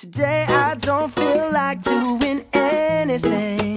Today I don't feel like doing anything.